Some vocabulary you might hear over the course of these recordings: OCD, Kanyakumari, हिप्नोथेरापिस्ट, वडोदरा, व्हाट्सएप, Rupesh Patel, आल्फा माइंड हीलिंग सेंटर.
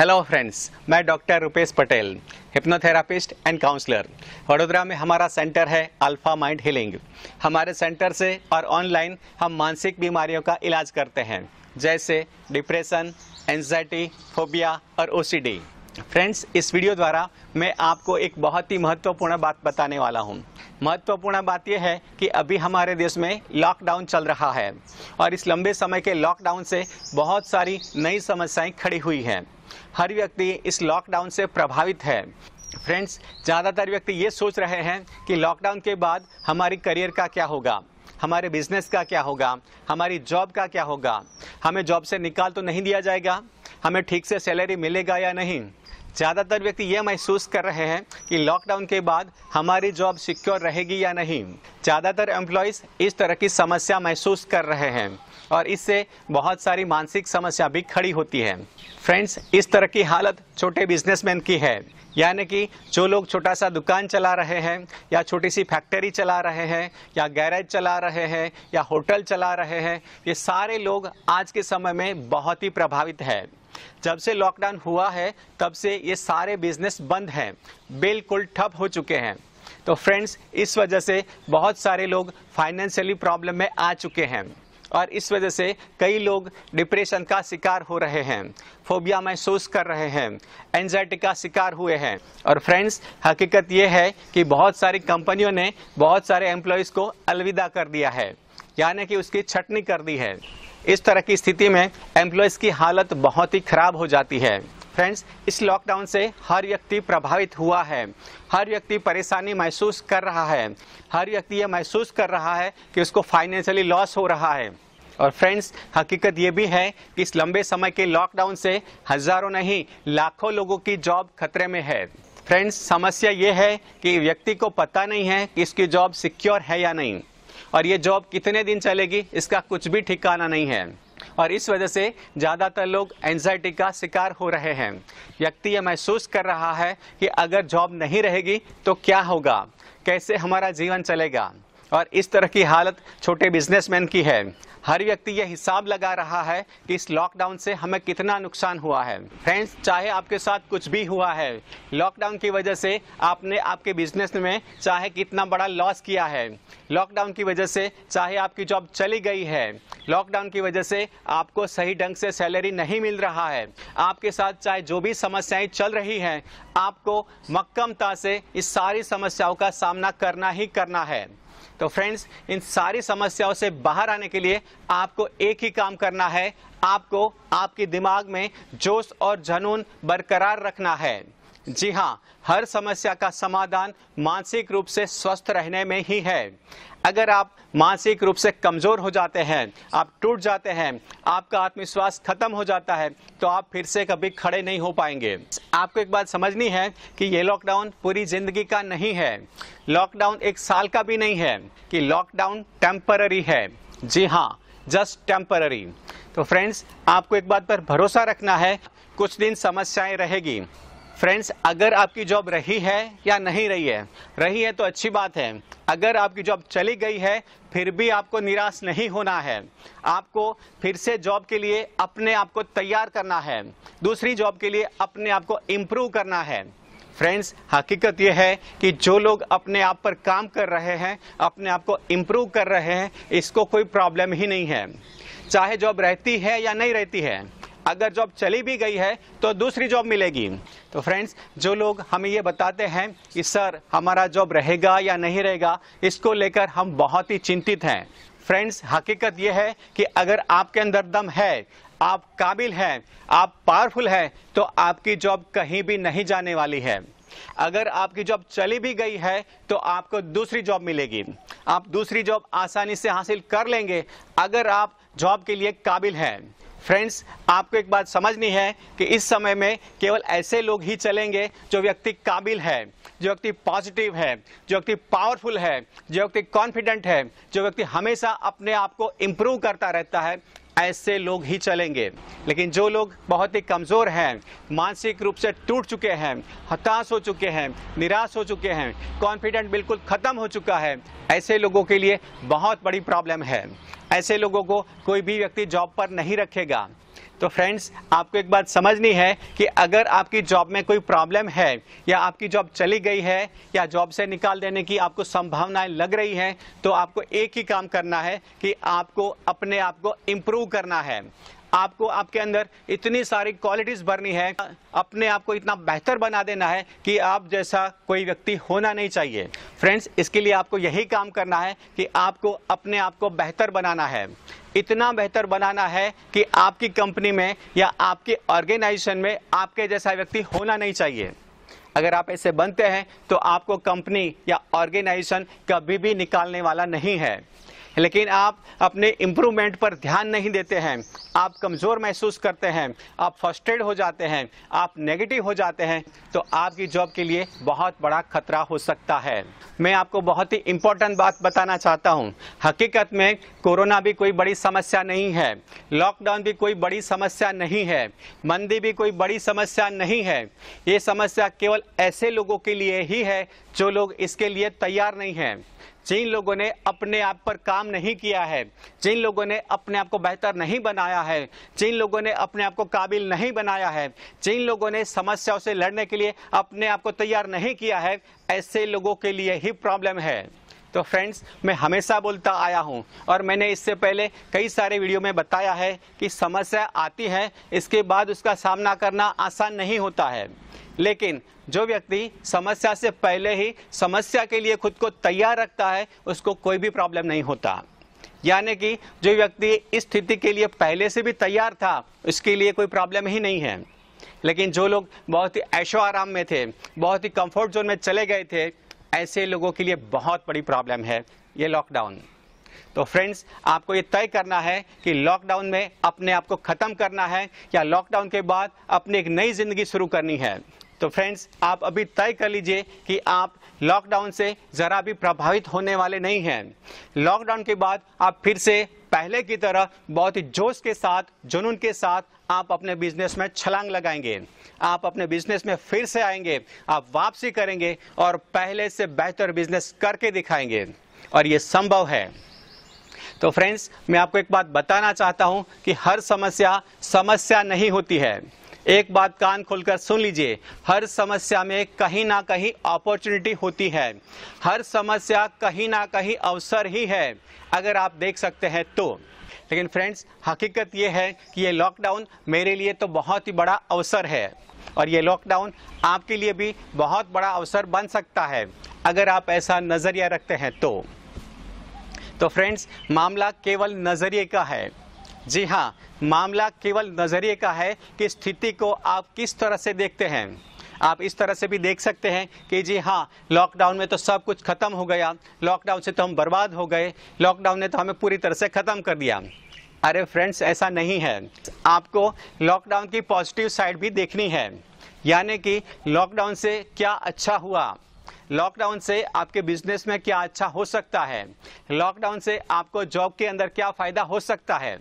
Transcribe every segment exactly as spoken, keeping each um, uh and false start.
Hello friends, मैं doctor Rupesh Patel, हिप्नोथेरापिस्ट and counsellor. वडोदरा में हमारा सेंटर है अल्फा माइंड हीलिंग। हमारे सेंटर से और ऑनलाइन हम मानसिक बीमारियों का इलाज करते हैं, जैसे डिप्रेशन, एंजाइटी, फोबिया और ओसीडी। फ्रेंड्स, इस वीडियो द्वारा मैं आपको एक बहुत ही महत्वपूर्ण बात बताने वाला हूँ। महत्वपूर्ण बात यह है कि अभी हमारे देश में लॉकडाउन चल रहा है और इस लंबे समय के लॉकडाउन से बहुत सारी नई समस्याएं खड़ी हुई हैं। हर व्यक्ति इस लॉकडाउन से प्रभावित है। फ्रेंड्स, ज़्यादातर व्यक्ति ये सोच रहे हैं कि लॉकडाउन के बाद हमारी करियर का क्या होगा, हमारे बिजनेस का क्या होगा, हमारी जॉब का क्या होगा, हमें जॉब से निकाल तो नहीं दिया जाएगा, हमें ठीक से सैलरी मिलेगा या नहीं। ज़्यादातर व्यक्ति ये महसूस कर रहे हैं कि लॉकडाउन के बाद हमारी जॉब सिक्योर रहेगी या नहीं। ज़्यादातर एम्प्लॉइज़ इस तरह की समस्या महसूस कर रहे हैं और इससे बहुत सारी मानसिक समस्या भी खड़ी होती है। फ्रेंड्स, इस तरह की हालत छोटे बिजनेसमैन की है, यानी कि जो लोग छोटा सा दुकान चला रहे हैं या छोटी सी फैक्ट्री चला रहे हैं या गैरेज चला रहे हैं या होटल चला रहे हैं, ये सारे लोग आज के समय में बहुत ही प्रभावित है। जब से लॉकडाउन हुआ है तब से ये सारे बिजनेस बंद हैं, बिल्कुल ठप हो चुके हैं। तो फ्रेंड्स, इस वजह से बहुत सारे लोग फाइनेंशियली प्रॉब्लम में आ चुके हैं और इस वजह से कई लोग डिप्रेशन का शिकार हो रहे हैं, फोबिया महसूस कर रहे हैं, एंजाइटी का शिकार हुए हैं। और फ्रेंड्स, हकीकत ये है कि बहुत सारी कंपनियों ने बहुत सारे एम्प्लॉयज़ को अलविदा कर दिया है, यानी कि उसकी छटनी कर दी है। इस तरह की स्थिति में एम्प्लॉयज़ की हालत बहुत ही खराब हो जाती है। फ्रेंड्स, इस लॉकडाउन से हर व्यक्ति प्रभावित हुआ है, हर व्यक्ति परेशानी महसूस कर रहा है, हर व्यक्ति ये महसूस कर रहा है कि उसको फाइनेंशियली लॉस हो रहा है। और फ्रेंड्स, हकीकत ये भी है कि इस लंबे समय के लॉकडाउन से हज़ारों नहीं लाखों लोगों की जॉब खतरे में है। फ्रेंड्स, समस्या ये है कि व्यक्ति को पता नहीं है कि इसकी जॉब सिक्योर है या नहीं और ये जॉब कितने दिन चलेगी, इसका कुछ भी ठिकाना नहीं है। और इस वजह से ज़्यादातर लोग एंजाइटी का शिकार हो रहे हैं। व्यक्ति ये महसूस कर रहा है कि अगर जॉब नहीं रहेगी तो क्या होगा, कैसे हमारा जीवन चलेगा। और इस तरह की हालत छोटे बिजनेसमैन की है। हर व्यक्ति यह हिसाब लगा रहा है कि इस लॉकडाउन से हमें कितना नुकसान हुआ है। फ्रेंड्स, चाहे आपके साथ कुछ भी हुआ है, लॉकडाउन की वजह से आपने आपके बिजनेस में चाहे कितना बड़ा लॉस किया है, लॉकडाउन की वजह से चाहे आपकी जॉब चली गई है, लॉकडाउन की वजह से आपको सही ढंग से सैलरी नहीं मिल रहा है, आपके साथ चाहे जो भी समस्याएं चल रही हैं, आपको मक्कमता से इस सारी समस्याओं का सामना करना ही करना है। तो फ्रेंड्स, इन सारी समस्याओं से बाहर आने के लिए आपको एक ही काम करना है, आपको आपके दिमाग में जोश और जुनून बरकरार रखना है। जी हाँ, हर समस्या का समाधान मानसिक रूप से स्वस्थ रहने में ही है। अगर आप मानसिक रूप से कमज़ोर हो जाते हैं, आप टूट जाते हैं, आपका आत्मविश्वास खत्म हो जाता है, तो आप फिर से कभी खड़े नहीं हो पाएंगे। आपको एक बात समझनी है कि ये लॉकडाउन पूरी ज़िंदगी का नहीं है, लॉकडाउन एक साल का भी नहीं है, कि लॉकडाउन टेम्पररी है। जी हाँ, जस्ट टेम्पररी। तो फ्रेंड्स, आपको एक बात पर भरोसा रखना है, कुछ दिन समस्याएँ रहेगी। फ्रेंड्स, अगर आपकी जॉब रही है या नहीं रही है, रही है तो अच्छी बात है। अगर आपकी जॉब चली गई है, फिर भी आपको निराश नहीं होना है, आपको फिर से जॉब के लिए अपने आप को तैयार करना है, दूसरी जॉब के लिए अपने आप को इम्प्रूव करना है। फ्रेंड्स, हकीकत यह है कि जो लोग अपने आप पर काम कर रहे हैं, अपने आप को इम्प्रूव कर रहे हैं, इसको कोई प्रॉब्लम ही नहीं है। चाहे जॉब रहती है या नहीं रहती है, अगर जॉब चली भी गई है तो दूसरी जॉब मिलेगी। तो फ्रेंड्स, जो लोग हमें ये बताते हैं कि सर हमारा जॉब रहेगा या नहीं रहेगा, इसको लेकर हम बहुत ही चिंतित हैं। फ्रेंड्स, हकीकत यह है कि अगर आपके अंदर दम है, आप काबिल हैं, आप पावरफुल हैं, तो आपकी जॉब कहीं भी नहीं जाने वाली है। अगर आपकी जॉब चली भी गई है तो आपको दूसरी जॉब मिलेगी, आप दूसरी जॉब आसानी से हासिल कर लेंगे, अगर आप जॉब के लिए काबिल हैं। फ्रेंड्स, आपको एक बात समझनी है कि इस समय में केवल ऐसे लोग ही चलेंगे जो व्यक्ति काबिल है, जो व्यक्ति पॉजिटिव है, जो व्यक्ति पावरफुल है, जो व्यक्ति कॉन्फिडेंट है, जो व्यक्ति हमेशा अपने आप को इम्प्रूव करता रहता है, ऐसे लोग ही चलेंगे। लेकिन जो लोग बहुत ही कमज़ोर हैं, मानसिक रूप से टूट चुके हैं, हताश हो चुके हैं, निराश हो चुके हैं, कॉन्फिडेंट बिल्कुल ख़त्म हो चुका है, ऐसे लोगों के लिए बहुत बड़ी प्रॉब्लम है। ऐसे लोगों को कोई भी व्यक्ति जॉब पर नहीं रखेगा। तो फ्रेंड्स आपको एक बात समझनी है कि अगर आपकी जॉब में कोई प्रॉब्लम है या आपकी जॉब चली गई है या जॉब से निकाल देने की आपको संभावनाएं लग रही हैं, तो आपको एक ही काम करना है कि आपको अपने आप को इम्प्रूव करना है। आपको आपके अंदर इतनी सारी क्वालिटीज़ भरनी है, अपने आप को इतना बेहतर बना देना है कि आप जैसा कोई व्यक्ति होना नहीं चाहिए। फ्रेंड्स, इसके लिए आपको यही काम करना है कि आपको अपने आप को बेहतर बनाना है, इतना बेहतर बनाना है कि आपकी कंपनी में या आपके ऑर्गेनाइजेशन में आपके जैसा व्यक्ति होना नहीं चाहिए। अगर आप ऐसे बनते हैं तो आपको कंपनी या ऑर्गेनाइजेशन कभी भी निकालने वाला नहीं है। लेकिन आप अपने इम्प्रूवमेंट पर ध्यान नहीं देते हैं, आप कमज़ोर महसूस करते हैं, आप फ्रस्ट्रेट हो जाते हैं, आप नेगेटिव हो जाते हैं, तो आपकी जॉब के लिए बहुत बड़ा खतरा हो सकता है। मैं आपको बहुत ही इम्पोर्टेंट बात बताना चाहता हूं। हकीकत में कोरोना भी कोई बड़ी समस्या नहीं है, लॉकडाउन भी कोई बड़ी समस्या नहीं है, मंदी भी कोई बड़ी समस्या नहीं है। ये समस्या केवल ऐसे लोगों के लिए ही है जो लोग इसके लिए तैयार नहीं हैं, जिन लोगों ने अपने आप पर काम नहीं किया है, जिन लोगों ने अपने आप को बेहतर नहीं बनाया है, जिन लोगों ने अपने आप को काबिल नहीं बनाया है, जिन लोगों ने समस्याओं से लड़ने के लिए अपने आप को तैयार नहीं किया है, ऐसे लोगों के लिए ही प्रॉब्लम है। तो फ्रेंड्स, मैं हमेशा बोलता आया हूं और मैंने इससे पहले कई सारे वीडियो में बताया है कि समस्या आती है, इसके बाद उसका सामना करना आसान नहीं होता है। लेकिन जो व्यक्ति समस्या से पहले ही समस्या के लिए खुद को तैयार रखता है, उसको कोई भी प्रॉब्लम नहीं होता। यानी कि जो व्यक्ति इस स्थिति के लिए पहले से भी तैयार था, उसके लिए कोई प्रॉब्लम ही नहीं है। लेकिन जो लोग बहुत ही ऐशो आराम में थे, बहुत ही कंफर्ट जोन में चले गए थे, ऐसे लोगों के लिए बहुत बड़ी प्रॉब्लम है ये लॉकडाउन। तो फ्रेंड्स, आपको ये तय करना है कि लॉकडाउन में अपने आप को ख़त्म करना है या लॉकडाउन के बाद अपनी एक नई ज़िंदगी शुरू करनी है। तो फ्रेंड्स, आप अभी तय कर लीजिए कि आप लॉकडाउन से ज़रा भी प्रभावित होने वाले नहीं हैं। लॉकडाउन के बाद आप फिर से पहले की तरह बहुत ही जोश के साथ, जुनून के साथ आप अपने बिजनेस में छलांग लगाएंगे, आप अपने बिजनेस में फिर से आएंगे, आप वापसी करेंगे और पहले से बेहतर बिजनेस करके दिखाएंगे, और ये संभव है। तो फ्रेंड्स, मैं आपको एक बात बताना चाहता हूँ कि हर समस्या समस्या नहीं होती है। एक बात कान खोलकर सुन लीजिए, हर समस्या में कहीं ना कहीं अपॉर्चुनिटी होती है, हर समस्या कहीं ना कहीं अवसर ही है, अगर आप देख सकते हैं तो। लेकिन फ्रेंड्स, हकीकत ये है कि ये लॉकडाउन मेरे लिए तो बहुत ही बड़ा अवसर है, और ये लॉकडाउन आपके लिए भी बहुत बड़ा अवसर बन सकता है, अगर आप ऐसा नज़रिया रखते हैं तो। तो फ्रेंड्स, मामला केवल नज़रिए का है। जी हाँ, मामला केवल नज़रिए का है कि स्थिति को आप किस तरह से देखते हैं। आप इस तरह से भी देख सकते हैं कि जी हाँ, लॉकडाउन में तो सब कुछ ख़त्म हो गया, लॉकडाउन से तो हम बर्बाद हो गए, लॉकडाउन ने तो हमें पूरी तरह से ख़त्म कर दिया। अरे फ्रेंड्स, ऐसा नहीं है। आपको लॉकडाउन की पॉजिटिव साइड भी देखनी है, यानी कि लॉकडाउन से क्या अच्छा हुआ, लॉकडाउन से आपके बिजनेस में क्या अच्छा हो सकता है, लॉकडाउन से आपको जॉब के अंदर क्या फ़ायदा हो सकता है।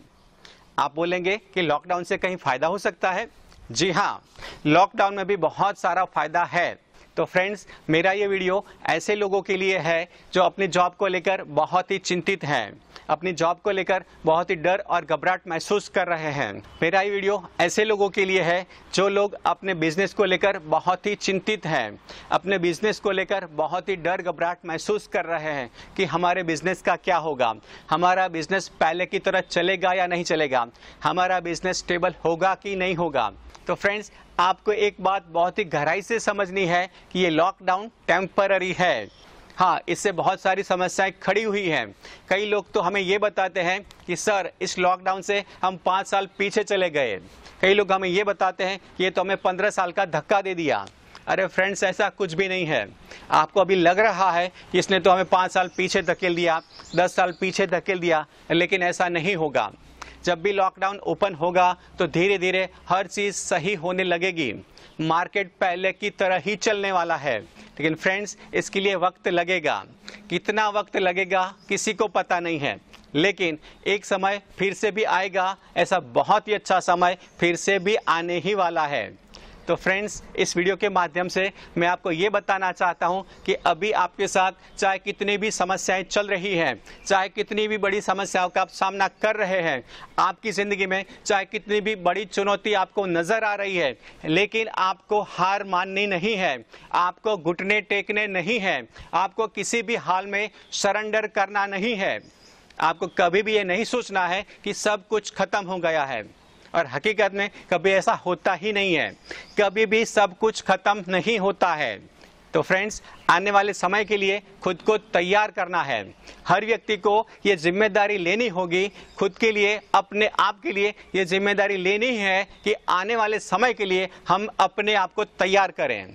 आप बोलेंगे कि लॉकडाउन से कहीं फ़ायदा हो सकता है? जी हाँ, लॉकडाउन में भी बहुत सारा फ़ायदा है। तो फ्रेंड्स, मेरा ये वीडियो ऐसे लोगों के लिए है जो अपनी जॉब को लेकर बहुत ही चिंतित हैं, अपनी जॉब को लेकर बहुत ही डर और घबराहट महसूस कर रहे हैं। मेरा ये वीडियो ऐसे लोगों के लिए है जो लोग अपने बिजनेस को लेकर बहुत ही चिंतित हैं, अपने बिजनेस को लेकर बहुत ही डर घबराहट महसूस कर रहे हैं कि हमारे बिजनेस का क्या होगा, हमारा बिजनेस पहले की तरह चलेगा या नहीं चलेगा, हमारा बिजनेस स्टेबल होगा कि नहीं होगा। तो फ्रेंड्स, आपको एक बात बहुत ही गहराई से समझनी है कि ये लॉकडाउन टेम्पररी है। हाँ, इससे बहुत सारी समस्याएं खड़ी हुई हैं। कई लोग तो हमें ये बताते हैं कि सर, इस लॉकडाउन से हम पाँच साल पीछे चले गए। कई लोग हमें ये बताते हैं कि ये तो हमें पंद्रह साल का धक्का दे दिया। अरे फ्रेंड्स, ऐसा कुछ भी नहीं है। आपको अभी लग रहा है कि इसने तो हमें पाँच साल पीछे धकेल दिया, दस साल पीछे धकेल दिया, लेकिन ऐसा नहीं होगा। जब भी लॉकडाउन ओपन होगा तो धीरे धीरे हर चीज़ सही होने लगेगी, मार्केट पहले की तरह ही चलने वाला है। लेकिन फ्रेंड्स, इसके लिए वक्त लगेगा, कितना वक्त लगेगा किसी को पता नहीं है, लेकिन एक समय फिर से भी आएगा, ऐसा बहुत ही अच्छा समय फिर से भी आने ही वाला है। तो फ्रेंड्स, इस वीडियो के माध्यम से मैं आपको ये बताना चाहता हूँ कि अभी आपके साथ चाहे कितनी भी समस्याएं चल रही हैं, चाहे कितनी भी बड़ी समस्याओं का आप सामना कर रहे हैं, आपकी ज़िंदगी में चाहे कितनी भी बड़ी चुनौती आपको नज़र आ रही है, लेकिन आपको हार माननी नहीं है, आपको घुटने टेकने नहीं है, आपको किसी भी हाल में सरेंडर करना नहीं है। आपको कभी भी ये नहीं सोचना है कि सब कुछ खत्म हो गया है, और हकीकत में कभी ऐसा होता ही नहीं है, कभी भी सब कुछ खत्म नहीं होता है। तो फ्रेंड्स, आने वाले समय के लिए खुद को तैयार करना है। हर व्यक्ति को ये जिम्मेदारी लेनी होगी, खुद के लिए, अपने आप के लिए ये जिम्मेदारी लेनी है कि आने वाले समय के लिए हम अपने आप को तैयार करें।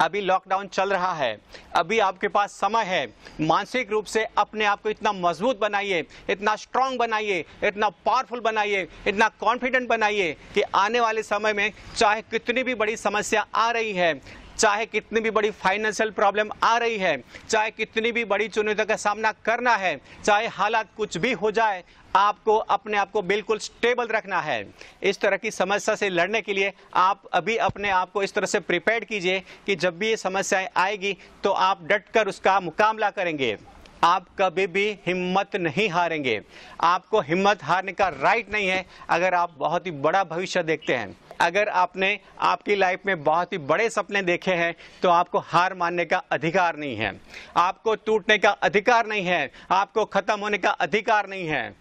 अभी लॉकडाउन चल रहा है, अभी आपके पास समय है, मानसिक रूप से अपने आप को इतना मजबूत बनाइए, इतना स्ट्रांग बनाइए, इतना पावरफुल बनाइए, इतना कॉन्फिडेंट बनाइए कि आने वाले समय में चाहे कितनी भी बड़ी समस्या आ रही है, चाहे कितनी भी बड़ी फाइनेंशियल प्रॉब्लम आ रही है, चाहे कितनी भी बड़ी चुनौतियों का सामना करना है, चाहे हालात कुछ भी हो जाए, आपको अपने आप को बिल्कुल स्टेबल रखना है। इस तरह की समस्या से लड़ने के लिए आप अभी अपने आप को इस तरह से प्रिपेयर कीजिए कि जब भी ये समस्याएं आएगी तो आप डटकर उसका मुकाबला करेंगे। आप कभी भी हिम्मत नहीं हारेंगे, आपको हिम्मत हारने का राइट नहीं है। अगर आप बहुत ही बड़ा भविष्य देखते हैं, अगर आपने आपकी लाइफ में बहुत ही बड़े सपने देखे हैं, तो आपको हार मानने का अधिकार नहीं है, आपको टूटने का अधिकार नहीं है, आपको खत्म होने का अधिकार नहीं है।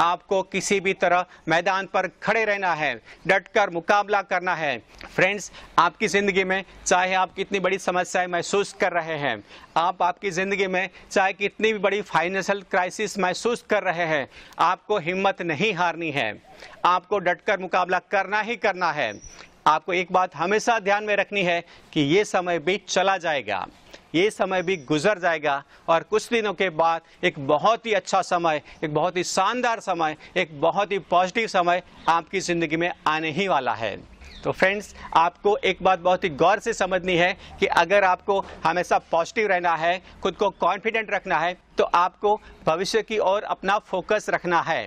आपको किसी भी तरह मैदान पर खड़े रहना है, डटकर मुकाबला करना है। फ्रेंड्स, आपकी ज़िंदगी में चाहे आप कितनी बड़ी समस्याएं महसूस कर रहे हैं, आप आपकी ज़िंदगी में चाहे कितनी भी बड़ी फाइनेंशियल क्राइसिस महसूस कर रहे हैं, आपको हिम्मत नहीं हारनी है, आपको डटकर मुकाबला करना ही करना है। आपको एक बात हमेशा ध्यान में रखनी है कि ये समय भी चला जाएगा, ये समय भी गुजर जाएगा, और कुछ दिनों के बाद एक बहुत ही अच्छा समय, एक बहुत ही शानदार समय, एक बहुत ही पॉजिटिव समय आपकी ज़िंदगी में आने ही वाला है। तो फ्रेंड्स, आपको एक बात बहुत ही गौर से समझनी है कि अगर आपको हमेशा पॉजिटिव रहना है, खुद को कॉन्फिडेंट रखना है, तो आपको भविष्य की ओर अपना फोकस रखना है।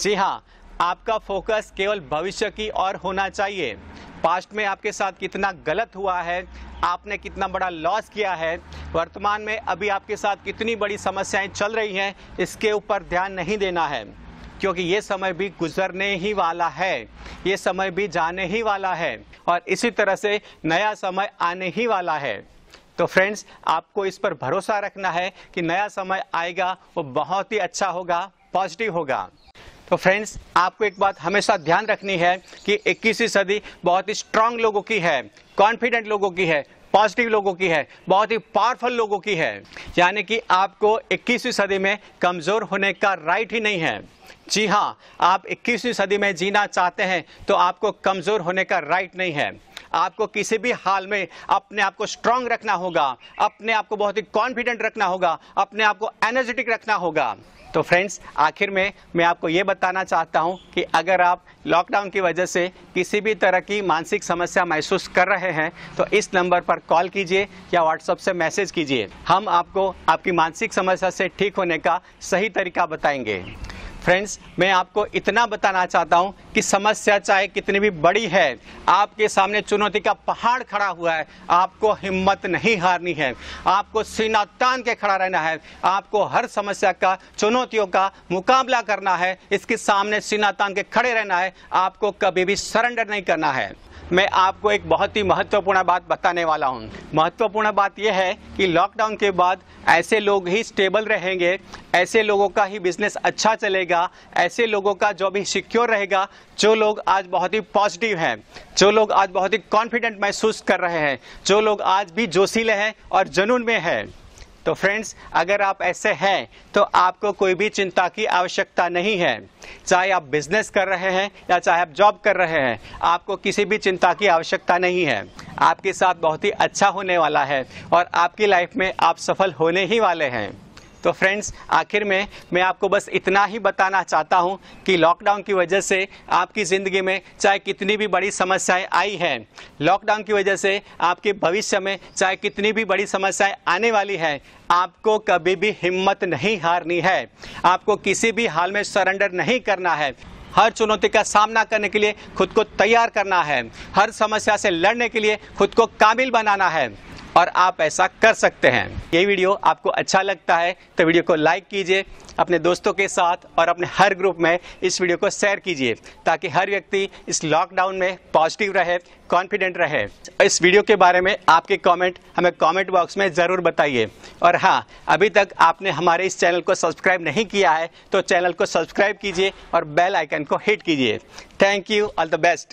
जी हाँ, आपका फोकस केवल भविष्य की ओर होना चाहिए। पास्ट में आपके साथ कितना गलत हुआ है, आपने कितना बड़ा लॉस किया है, वर्तमान में अभी आपके साथ कितनी बड़ी समस्याएं चल रही हैं, इसके ऊपर ध्यान नहीं देना है, क्योंकि ये समय भी गुजरने ही वाला है, ये समय भी जाने ही वाला है, और इसी तरह से नया समय आने ही वाला है। तो फ्रेंड्स, आपको इस पर भरोसा रखना है कि नया समय आएगा, वो बहुत ही अच्छा होगा, पॉजिटिव होगा। तो फ्रेंड्स, आपको एक बात हमेशा ध्यान रखनी है कि इक्कीसवीं सदी बहुत ही स्ट्रांग लोगों की है, कॉन्फिडेंट लोगों की है, पॉजिटिव लोगों की है, बहुत ही पावरफुल लोगों की है। यानी कि आपको इक्कीसवीं सदी में कमज़ोर होने का राइट ही नहीं है। जी हाँ, आप इक्कीसवीं सदी में जीना चाहते हैं तो आपको कमज़ोर होने का राइट नहीं है। आपको किसी भी हाल में अपने आप को स्ट्रांग रखना होगा, अपने आप को बहुत ही कॉन्फिडेंट रखना होगा, अपने आप को एनर्जेटिक रखना होगा। तो फ्रेंड्स, आखिर में मैं आपको ये बताना चाहता हूँ कि अगर आप लॉकडाउन की वजह से किसी भी तरह की मानसिक समस्या महसूस कर रहे हैं, तो इस नंबर पर कॉल कीजिए या व्हाट्सएप से मैसेज कीजिए। हम आपको आपकी मानसिक समस्या से ठीक होने का सही तरीका बताएंगे। फ्रेंड्स, मैं आपको इतना बताना चाहता हूँ कि समस्या चाहे कितनी भी बड़ी है, आपके सामने चुनौती का पहाड़ खड़ा हुआ है, आपको हिम्मत नहीं हारनी है, आपको सीना तान के खड़ा रहना है, आपको हर समस्या का, चुनौतियों का मुकाबला करना है, इसके सामने सीना तान के खड़े रहना है, आपको कभी भी सरेंडर नहीं करना है। मैं आपको एक बहुत ही महत्वपूर्ण बात बताने वाला हूँ। महत्वपूर्ण बात यह है कि लॉकडाउन के बाद ऐसे लोग ही स्टेबल रहेंगे, ऐसे लोगों का ही बिजनेस अच्छा चलेगा, ऐसे लोगों का जॉब ही सिक्योर रहेगा, जो लोग आज बहुत ही पॉजिटिव हैं, जो लोग आज बहुत ही कॉन्फिडेंट महसूस कर रहे हैं, जो लोग आज भी जोशीले हैं और जुनून में हैं। तो फ्रेंड्स, अगर आप ऐसे हैं तो आपको कोई भी चिंता की आवश्यकता नहीं है। चाहे आप बिजनेस कर रहे हैं या चाहे आप जॉब कर रहे हैं, आपको किसी भी चिंता की आवश्यकता नहीं है। आपके साथ बहुत ही अच्छा होने वाला है और आपकी लाइफ में आप सफल होने ही वाले हैं। तो फ्रेंड्स, आखिर में मैं आपको बस इतना ही बताना चाहता हूं कि लॉकडाउन की वजह से आपकी ज़िंदगी में चाहे कितनी भी बड़ी समस्याएं आई हैं, लॉकडाउन की वजह से आपके भविष्य में चाहे कितनी भी बड़ी समस्याएं आने वाली हैं, आपको कभी भी हिम्मत नहीं हारनी है, आपको किसी भी हाल में सरेंडर नहीं करना है। हर चुनौती का सामना करने के लिए खुद को तैयार करना है, हर समस्या से लड़ने के लिए खुद को काबिल बनाना है, और आप ऐसा कर सकते हैं। ये वीडियो आपको अच्छा लगता है तो वीडियो को लाइक कीजिए, अपने दोस्तों के साथ और अपने हर ग्रुप में इस वीडियो को शेयर कीजिए, ताकि हर व्यक्ति इस लॉकडाउन में पॉजिटिव रहे, कॉन्फिडेंट रहे। इस वीडियो के बारे में आपके कमेंट हमें कमेंट बॉक्स में ज़रूर बताइए। और हाँ, अभी तक आपने हमारे इस चैनल को सब्सक्राइब नहीं किया है तो चैनल को सब्सक्राइब कीजिए और बेल आइकन को हिट कीजिए। Thank you, all the best.